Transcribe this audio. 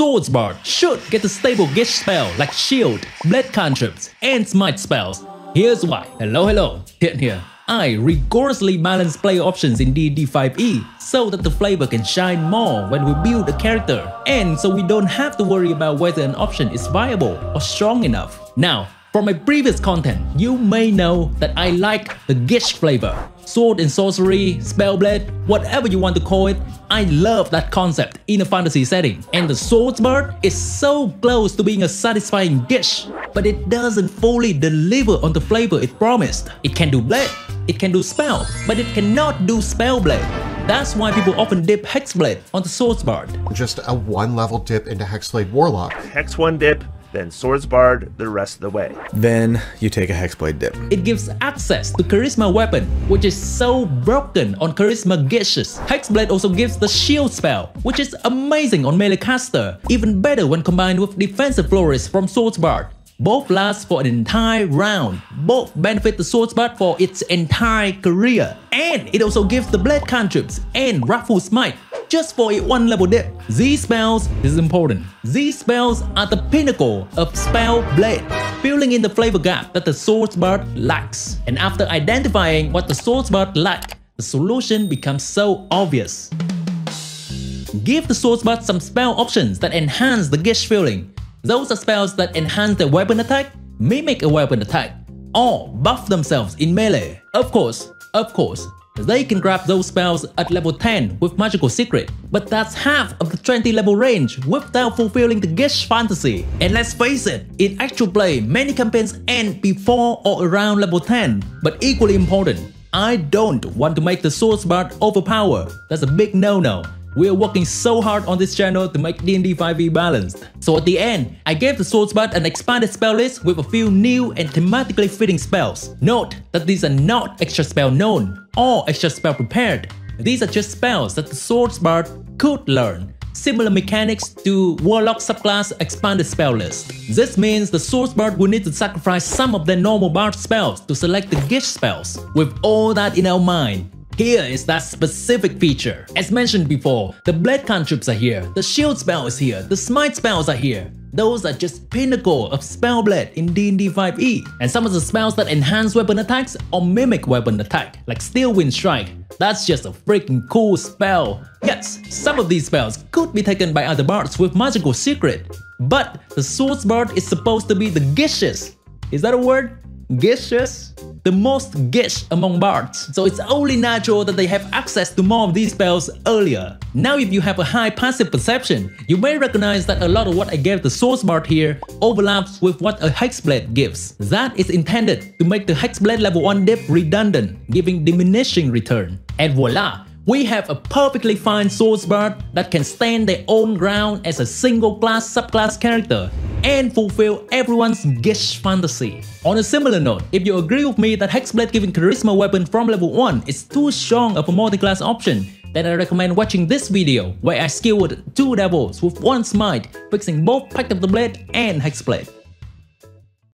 Swords Bard should get a stable Gish spell like Shield, Blade Cantrips, and Smite spells. Here's why. Hello, Thien here. I rigorously balance player options in D&D 5e so that the flavor can shine more when we build a character, and so we don't have to worry about whether an option is viable or strong enough. Now, from my previous content, you may know that I like the Gish flavor. Sword and sorcery, spellblade, whatever you want to call it, I love that concept in a fantasy setting. And the Swords Bard is so close to being a satisfying Gish, but it doesn't fully deliver on the flavor it promised. It can do blade, it can do spell, but it cannot do spellblade. That's why people often dip Hexblade onto Swords Bard. Just a one-level dip into Hexblade Warlock. Hex one dip, then Swords Bard the rest of the way. Then you take a Hexblade dip. It gives access to Charisma weapon, which is so broken on Charisma Gishes. Hexblade also gives the Shield spell, which is amazing on melee caster, even better when combined with Defensive Florist from Swords Bard. Both last for an entire round, both benefit the Swords Bard for its entire career, and it also gives the Blade Cantrips and Wrathful Smite just for a one-level dip. These spells, this is important, these spells are the pinnacle of Spellblade, filling in the flavor gap that the Swords Bard lacks. And after identifying what the Swords Bard lacks, the solution becomes so obvious. Give the Swords Bard some spell options that enhance the Gish feeling. Those are spells that enhance their weapon attack, mimic a weapon attack, or buff themselves in melee. Of course. They can grab those spells at level 10 with Magical Secret, but that's half of the 20 level range without fulfilling the Gish fantasy. And let's face it, in actual play, many campaigns end before or around level 10. But equally important, I don't want to make the Swords Bard overpower. That's a big no-no. We're working so hard on this channel to make D&D 5e balanced. So at the end, I gave the Swords Bard an expanded spell list with a few new and thematically fitting spells. Note that these are not extra spell known or extra spell prepared. These are just spells that the Swords Bard could learn. Similar mechanics to Warlock subclass expanded spell list. This means the Swords Bard will need to sacrifice some of their normal bard spells to select the Gish spells. With all that in our mind, here is that specific feature. As mentioned before, the Blade Cantrips are here, the Shield spell is here, the Smite spells are here. Those are just pinnacle of Spellblade in D&D 5e. And some of the spells that enhance weapon attacks or mimic weapon attack, like Steel Wind Strike, that's just a freaking cool spell. Yes, some of these spells could be taken by other bards with Magical Secret, but the Swords Bard is supposed to be the Gishest. Is that a word? Gishest? The most Gish among bards, so it's only natural that they have access to more of these spells earlier. Now if you have a high passive perception, you may recognize that a lot of what I gave the Swords Bard here overlaps with what a Hexblade gives. That is intended to make the Hexblade level 1 dip redundant, giving diminishing return. And voila! We have a perfectly fine Swords Bard that can stand their own ground as a single class subclass character and fulfill everyone's Gish fantasy. On a similar note, if you agree with me that Hexblade giving Charisma weapon from level 1 is too strong of a multi-class option, then I recommend watching this video where I skilled 2 devils with 1 smite, fixing both Pact of the Blade and Hexblade.